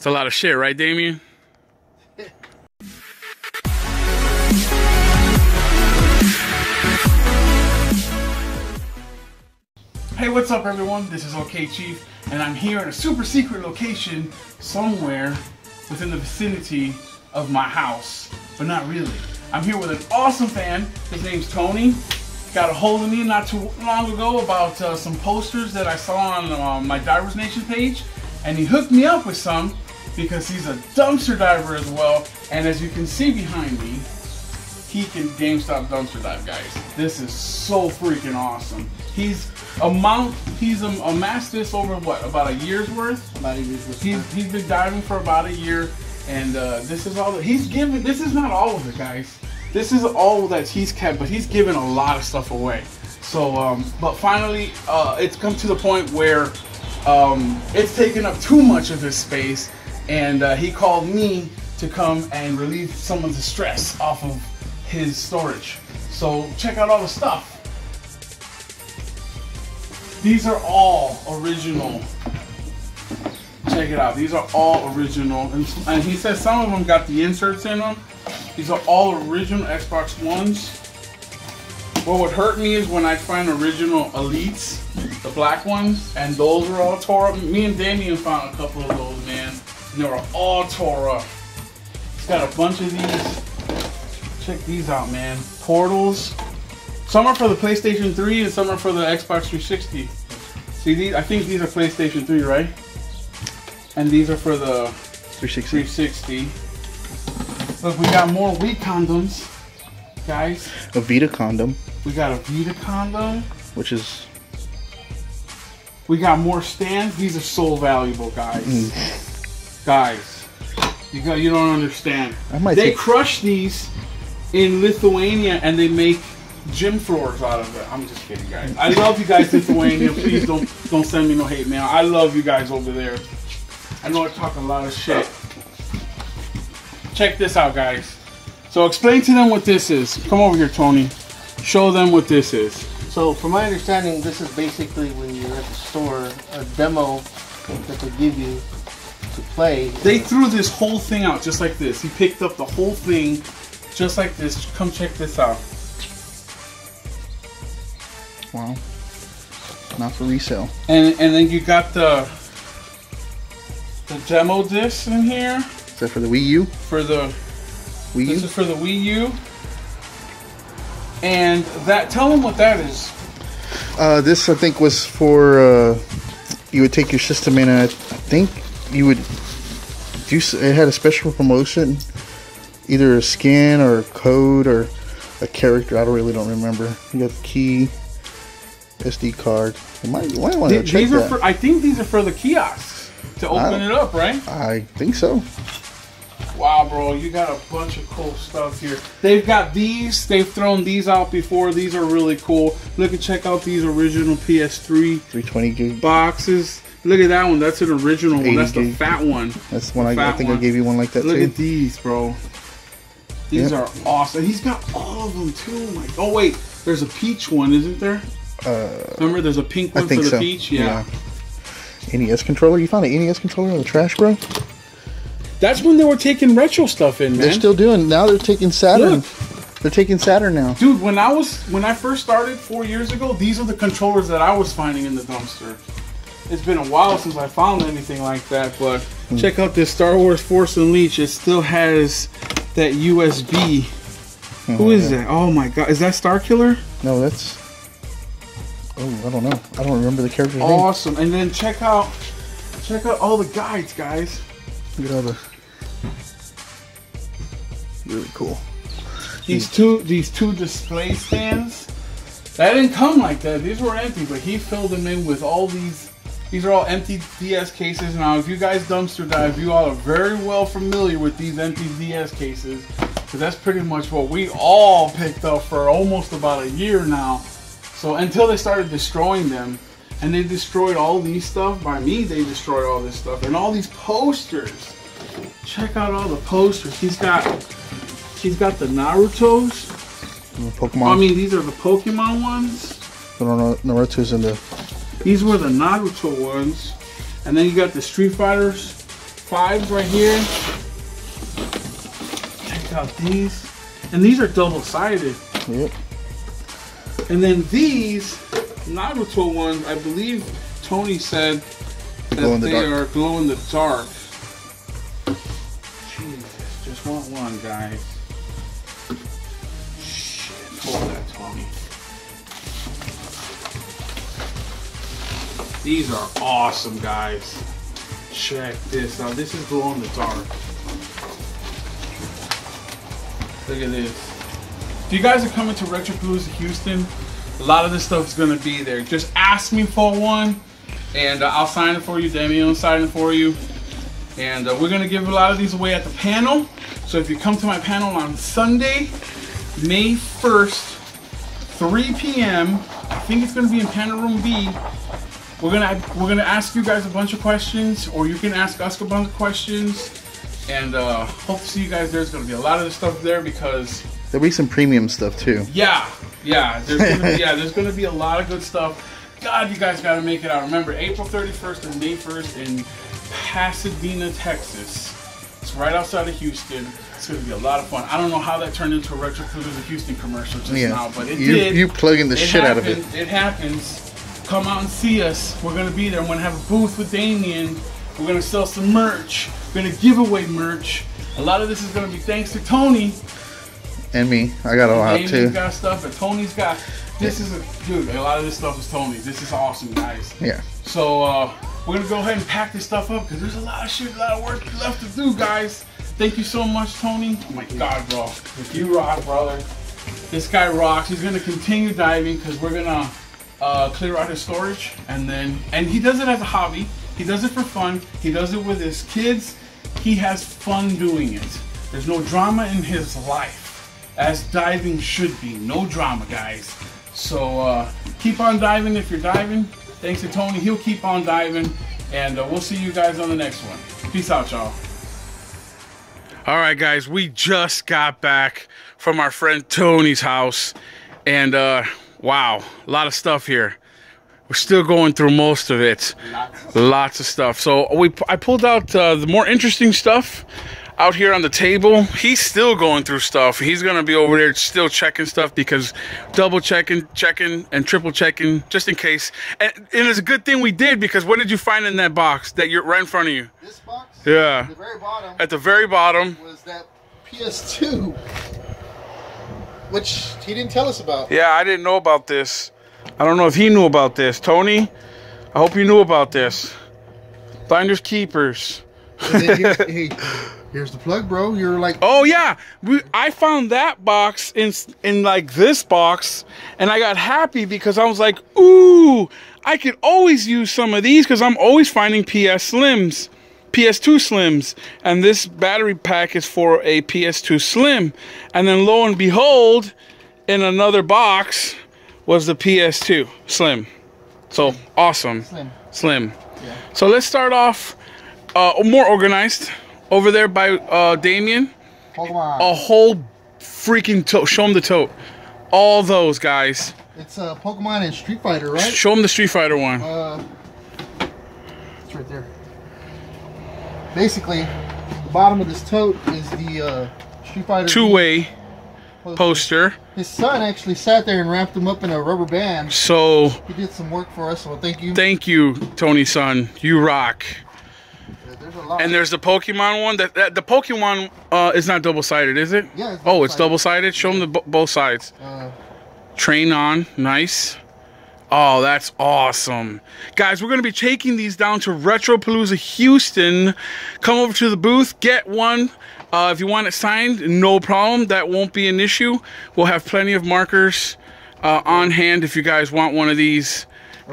It's a lot of shit, right, Damian? Hey, what's up, everyone? This is OK Chief, and I'm here at a super secret location somewhere within the vicinity of my house, but not really. I'm here with an awesome fan. His name's Tony. Got a hold of me not too long ago about some posters that I saw on my Divers Nation page, and he hooked me up with some because he's a dumpster diver as well. And as you can see behind me, he can GameStop dumpster dive, guys. This is so freaking awesome. He's amassed this over what, about a year's worth? About a year's worth. He's been diving for about a year, and this is all that he's given. This is not all of it, guys. This is all that he's kept, but he's given a lot of stuff away. So, but finally, it's come to the point where it's taken up too much of his space, and he called me to come and relieve some of the stress off of his storage. So check out all the stuff. These are all original. Check it out. These are all original, and he says some of them got the inserts in them. These are all original Xbox Ones. What would hurt me is when I find original Elites, the black ones, and those are all tore up. Me and Damian found a couple of those, man, and they were all tore up. He's got a bunch of these. Check these out, man. Portals. Some are for the PlayStation 3 and some are for the Xbox 360. See these? I think these are PlayStation 3, right? And these are for the 360. Look, we got more Wii condoms, guys. A Vita condom. We got a Vita condom. Which is... We got more stands. These are so valuable, guys. Mm. Guys, you don't understand. They crush these in Lithuania and they make gym floors out of it. I'm just kidding, guys. I love you guys, Lithuania. Please don't send me no hate, man. I love you guys over there. I know I talk a lot of shit. Check this out, guys. So explain to them what this is. Come over here, Tony. Show them what this is. So from my understanding, this is basically when you're at the store, a demo that they give you to play. They threw this whole thing out just like this. He picked up the whole thing just like this. Come check this out. Wow. Not for resale. And then you got the demo discs in here. Is that for the Wii U? For the Wii U? This is for the Wii U. And that, tell them what that is. This I think was for, you would take your system in and I think you would do, it had a special promotion, either a skin or a code or a character. I really don't remember. You got the key. SD card. You might want to check that. I think these are for the kiosks to open it up, right? I think so. Wow, bro, you got a bunch of cool stuff here. They've got these. They've thrown these out before. These are really cool. Look and check out these original PS3 320 gig boxes. Look at that one. That's an original one. That's the fat one. That's one I think I gave you one like that too. Look at these, bro. These are awesome. He's got all of them too. Like, oh wait, there's a peach one, isn't there? Remember, there's a pink one for the peach? Yeah. NES controller? You found an NES controller in the trash, bro? That's when they were taking retro stuff in, man. They're still doing. Now they're taking Saturn. Look. They're taking Saturn now. Dude, when I first started 4 years ago, these are the controllers that I was finding in the dumpster. It's been a while since I found anything like that, but check out this Star Wars Force Unleashed. It still has that USB. Oh, who is that? Oh my god. Is that Starkiller? No, that's... Oh, I don't know. I don't remember the character's name. Awesome. And then check out all the guides, guys. Look at all the... Really cool. These two display stands. That didn't come like that. These were empty, but he filled them in with all these. These are all empty DS cases. Now, if you guys dumpster dive, you all are very well familiar with these empty DS cases. Because that's pretty much what we all picked up for almost about a year now. So until they started destroying them, and they destroyed all these stuff. By me, they destroyed all this stuff. And all these posters. Check out all the posters. He's got the Narutos. The Pokemon. I mean, these are the Pokemon ones. But Naruto's in there. These were the Naruto ones. And then you got the Street Fighters 5s right here. Check out these. And these are double-sided. Yep. And then these Naruto ones, I believe Tony said that they are glow in the dark. Jesus, just want one, guys. Shit, hold that, Tony. These are awesome, guys. Check this out. This is glow in the dark. Look at this. If you guys are coming to Retropalooza Houston, a lot of this stuff is going to be there. Just ask me for one, and I'll sign it for you. Damian will sign it for you. And we're going to give a lot of these away at the panel. So if you come to my panel on Sunday, May 1st, 3 p.m., I think it's going to be in panel room B. We're gonna ask you guys a bunch of questions, or you can ask us a bunch of questions. And hope to see you guys there. There's going to be a lot of this stuff there because there'll be some premium stuff too. Yeah. There's going to be a lot of good stuff. God, you guys got to make it out. Remember, April 31st and May 1st in Pasadena, Texas. It's right outside of Houston. It's going to be a lot of fun. I don't know how that turned into a Retropalooza Houston commercial just now, but it did. You plugging the shit out of it. It happens. Come out and see us. We're going to be there. I'm going to have a booth with Damian. We're going to sell some merch. We're going to give away merch. A lot of this is going to be thanks to Tony. And me. I got a lot too. Damian's got stuff, and Tony's got... Dude, a lot of this stuff is Tony's. This is awesome, guys. Yeah. So, we're going to go ahead and pack this stuff up, because there's a lot of shit, a lot of work left to do, guys. Thank you so much, Tony. Oh my God, bro. You rock, brother. This guy rocks. He's going to continue diving, because we're going to clear out his storage. And he does it as a hobby. He does it for fun. He does it with his kids. He has fun doing it. There's no drama in his life, as diving should be. No drama, guys. So keep on diving if you're diving. Thanks to Tony, he'll keep on diving. And we'll see you guys on the next one. Peace out, y'all. All right, guys, we just got back from our friend Tony's house. And wow, a lot of stuff here. We're still going through most of it. Lots of stuff. So I pulled out the more interesting stuff out here on the table. He's still going through stuff. He's going to be over there still checking stuff because double checking, checking, and triple checking just in case. And it's a good thing we did because what did you find in that box that you're right in front of you? This box? Yeah. At the very bottom. At the very bottom. Was that PS2, which he didn't tell us about. Yeah, I didn't know about this. I don't know if he knew about this. Tony, I hope you knew about this. Finders keepers. Here's the plug, bro. You're like... Oh, yeah. I found that box in like this box, and I got happy because I was like, ooh, I could always use some of these because I'm always finding PS Slims, PS2 Slims, and this battery pack is for a PS2 Slim. And then lo and behold, in another box... was the PS2 Slim. So awesome. Slim. Yeah. So let's start off more organized over there by Damian. Pokemon. A whole freaking tote. Show him the tote. All those guys. It's Pokemon and Street Fighter, right? Show him the Street Fighter one. It's right there. Basically, the bottom of this tote is the Street Fighter two-way poster. His son actually sat there and wrapped him up in a rubber band. So he did some work for us, so thank you. Thank you, Tony's son. You rock. Yeah, there's a lot. And there's the Pokemon one. The Pokemon is not double-sided, is it? Yeah. It's double-sided. It's double-sided. Show them both sides. Train on. Nice. Oh, that's awesome. Guys, we're going to be taking these down to Retropalooza Houston. Come over to the booth. Get one. If you want it signed, no problem. That won't be an issue. We'll have plenty of markers on hand if you guys want one of these.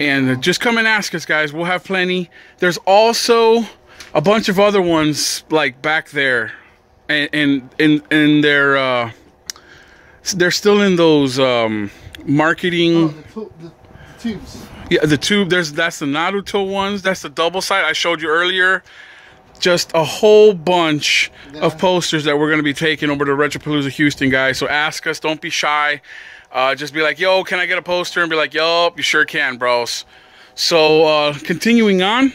And just come and ask us, guys. We'll have plenty. There's also a bunch of other ones like back there. And they're still in those marketing... Oh, the tubes. Yeah, the tube. That's the Naruto ones. That's the double side I showed you earlier. Just a whole bunch of posters that we're going to be taking over to Retropalooza Houston, guys. So ask us. Don't be shy. Just be like, yo, can I get a poster? And be like, yup, you sure can, bros. So continuing on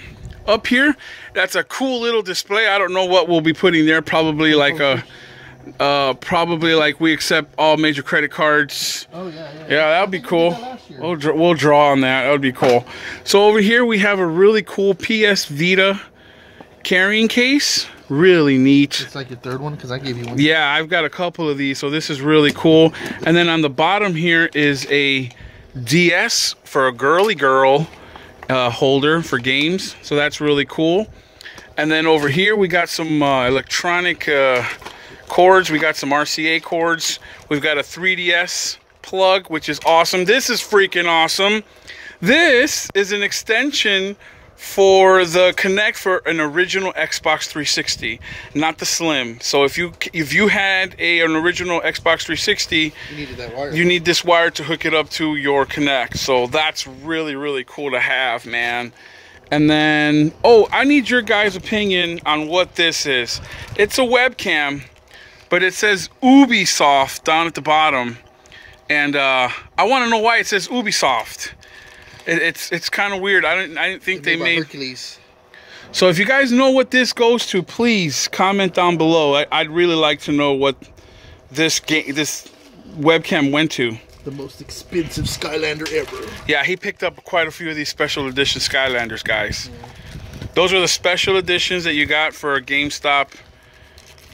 up here, That's a cool little display. I don't know what we'll be putting there. Probably like a, probably like we accept all major credit cards. Oh yeah. Yeah, yeah, that'll be cool. We'll draw on that. That would be cool. So over here we have a really cool PS Vita carrying case. Really neat. It's like your third one, because I gave you one. Yeah, I've got a couple of these, so this is really cool. And then on the bottom here is a DS for a girly girl holder for games, so that's really cool. And then over here we got some electronic cords. We got some RCA cords. We've got a 3DS plug, which is awesome. This is freaking awesome. This is an extension for the Kinect for an original Xbox 360, not the Slim. So if you had an original Xbox 360, you needed that wire. You need this wire to hook it up to your Kinect. So that's really, really cool to have, man. And then, oh, I need your guys' opinion on what this is. It's a webcam, but it says Ubisoft down at the bottom. And I want to know why it says Ubisoft. It's kind of weird. I didn't think they made Hercules. So if you guys know what this goes to, please comment down below. I'd really like to know what this game, this webcam went to. The most expensive Skylander ever. Yeah, he picked up quite a few of these special edition Skylanders, guys. Yeah. Those are the special editions that you got for GameStop.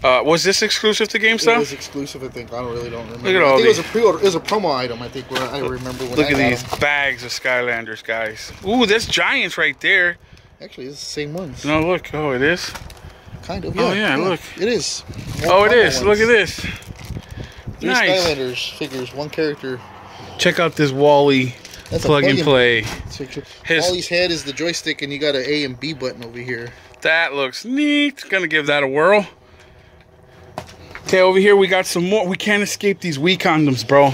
Was this exclusive to GameStop? It was exclusive, I think. I don't remember. Look at all I think these. It was a pre-order. It was a promo item, I think, where I remember when Look I at these them. Bags of Skylanders, guys. Ooh, that's Giants right there. Actually, it's the same ones. No, look. Oh, it is? Kind of. Yeah, oh, yeah, look. It is. One oh, it is. Ones. Look at this. Three nice. Skylanders figures, one character. Check out this WALL-E plug and play. WALL-E's head is the joystick, and you got an A and B button over here. That looks neat. Gonna give that a whirl. Okay, over here we got some more. We can't escape these Wii condoms, bro.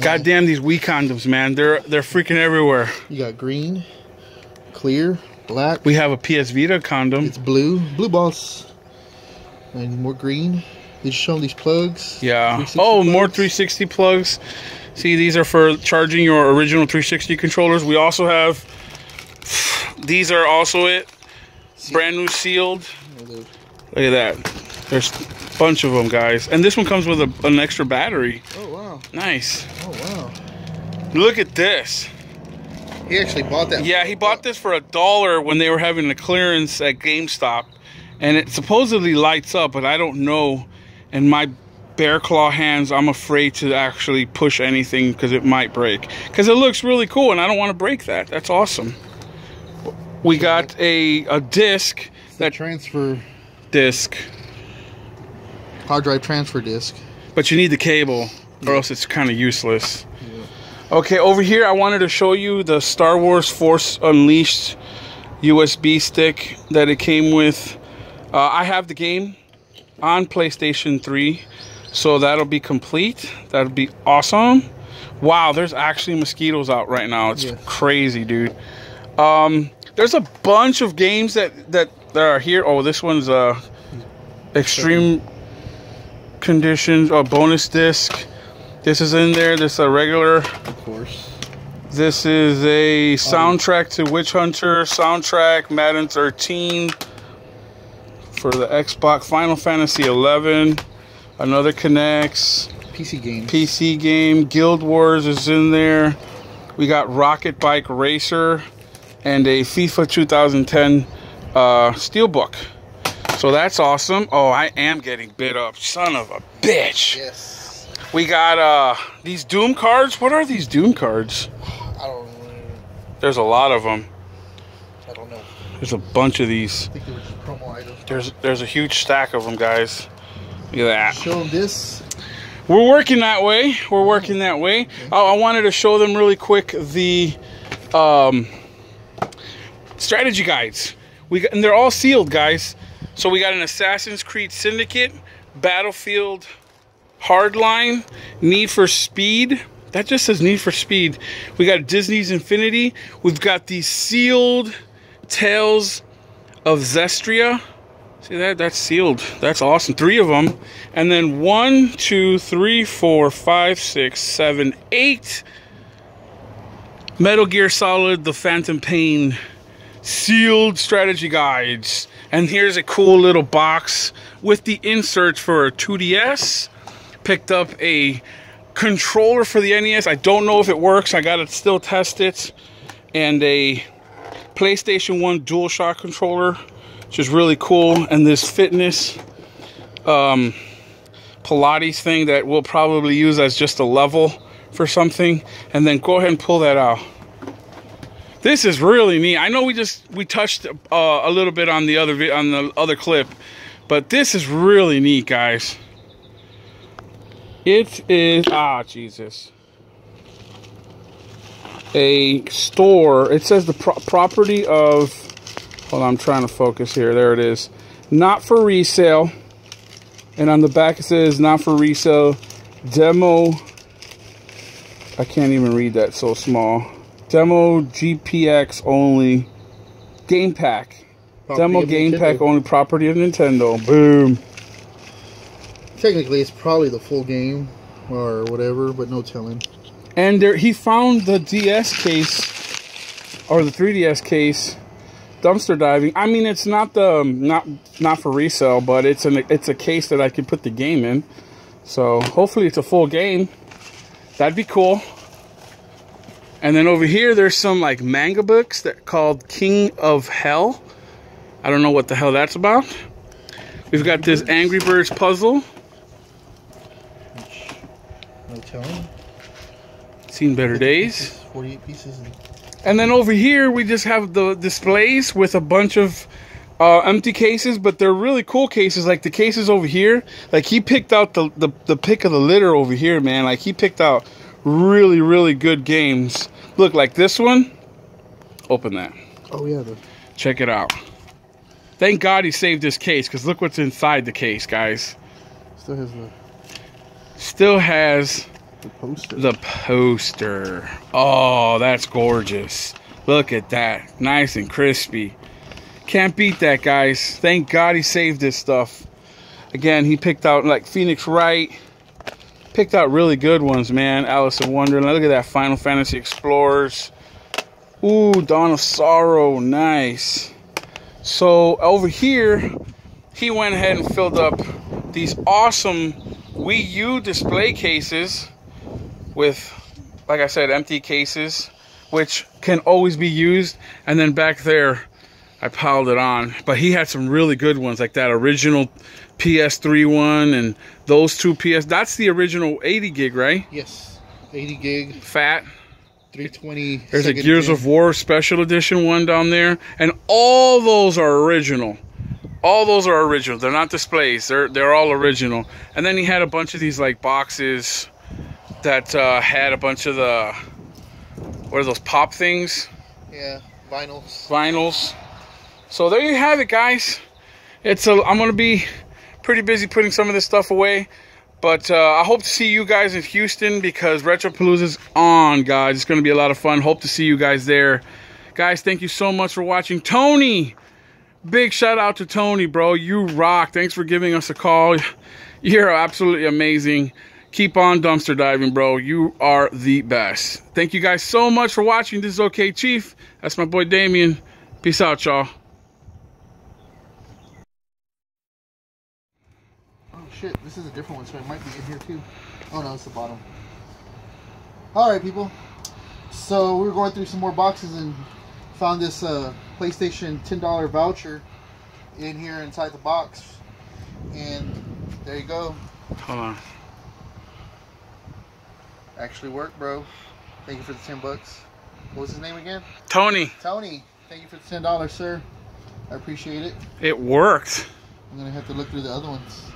Goddamn these Wii condoms, man. They're freaking everywhere. You got green, clear, black. We have a PS Vita condom. It's blue. Blue balls. And more green. They show these plugs. Yeah. Oh, plugs. More 360 plugs. See, these are for charging your original 360 controllers. We also have... These are also it. Brand new sealed. Look at that. There's a bunch of them, guys. And this one comes with an extra battery. Oh, wow. Nice. Oh, wow. Look at this. He actually bought that. Yeah, he bought this for $1 when they were having a clearance at GameStop. And it supposedly lights up, but I don't know. And my bear claw hands, I'm afraid to actually push anything because it might break. Because it looks really cool, and I don't want to break that. That's awesome. We got a disc. That transfer disc. Hard drive transfer disc. But you need the cable, or else it's kind of useless. Yeah. Okay, over here I wanted to show you the Star Wars Force Unleashed USB stick that it came with. I have the game on PlayStation 3, so that'll be complete. That'll be awesome. Wow, there's actually mosquitoes out right now. It's crazy, dude. There's a bunch of games that are here. Oh, this one's Extreme... Conditions, a bonus disc. This is in there. This is a regular. Of course. This is a soundtrack to Witch Hunter, soundtrack Madden 13 for the Xbox, Final Fantasy 11, another Kinects. PC game, Guild Wars is in there. We got Rocket Bike Racer and a FIFA 2010 Steelbook. So that's awesome. Oh, I am getting bit up. Son of a bitch. Yes. We got these Doom cards. What are these Doom cards? I don't know. There's a lot of them. I don't know. There's a bunch of these. I think they were just promo items. There's a huge stack of them, guys. Look at that. Show them this. We're working that way. We're working that way. Okay. I wanted to show them really quick the strategy guides. And they're all sealed, guys. So we got an Assassin's Creed Syndicate, Battlefield Hardline, Need for Speed. That just says Need for Speed. We got Disney's Infinity. We've got the sealed Tales of Zestria. See that? That's sealed. That's awesome. 3 of them. And then 1, 2, 3, 4, 5, 6, 7, 8. Metal Gear Solid, The Phantom Pain. sealed strategy guides. And here's a cool little box with the inserts for a 2DS. Picked up a controller for the NES. I don't know if it works. I gotta still test it. And a PlayStation 1 DualShock controller, which is really cool. And this fitness Pilates thing that we'll probably use as just a level for something. And then go ahead and pull that out. This is really neat. I know we touched a little bit on the other clip, but this is really neat, guys. It is a store. It says the property of, hold on, I'm trying to focus here. There it is. Not for resale. And on the back it says not for resale. Demo. I can't even read that, so small. Demo GPX only. Game pack. Demo game pack only, property of Nintendo. Boom. Technically, it's probably the full game or whatever, but no telling. And there, he found the DS case or the 3DS case, dumpster diving. I mean, it's not the not for resale, but it's a case that I could put the game in. So hopefully, it's a full game. That'd be cool. And then over here, there's some like manga books that called King of Hell. I don't know what the hell that's about. We've got this Angry Birds puzzle. Seen better days. 48 pieces. And then over here we just have the displays with a bunch of empty cases, but they're really cool cases. Like the cases over here, like he picked out the pick of the litter over here, man. Like he picked out really, really good games. Look, like this one. Open that. Oh yeah. Check it out. Thank God he saved this case, because look what's inside the case, guys. Still has the... Still has... the poster. The poster. Oh, that's gorgeous. Look at that. Nice and crispy. Can't beat that, guys. Thank God he saved this stuff. Again, he picked out, like, Phoenix Wright. Picked out really good ones, man. Alice in Wonderland. Look at that. Final Fantasy Explorers. Ooh, Dawn of Sorrow. Nice. So over here, he went ahead and filled up these awesome Wii U display cases with, like I said, empty cases, which can always be used. And then back there, I piled it on. But he had some really good ones, like that original PS3 one and those two PS. That's the original 80 gig, right? Yes, 80 gig. Fat. 320. There's a Gears of War Special Edition one down there, and all those are original. All those are original. They're not displays. They're all original. And then he had a bunch of these like boxes that had a bunch of the, what are those pop things? Yeah, vinyls. Vinyls. So there you have it, guys. It's a, I'm gonna be pretty busy putting some of this stuff away. But I hope to see you guys in Houston, because Retropalooza's on, guys. It's going to be a lot of fun. Hope to see you guys there. Guys, thank you so much for watching. Tony! Big shout out to Tony, bro. You rock. Thanks for giving us a call. You're absolutely amazing. Keep on dumpster diving, bro. You are the best. Thank you guys so much for watching. This is OK Chief. That's my boy Damian. Peace out, y'all. This is a different one, so it might be in here too. Oh no, it's the bottom. Alright people, so we were going through some more boxes and found this PlayStation $10 voucher in here inside the box, and there you go. Hold on, actually worked, bro. Thank you for the $10. What was his name again? Tony. Tony, thank you for the $10, sir. I appreciate it. It worked. I'm gonna have to look through the other ones.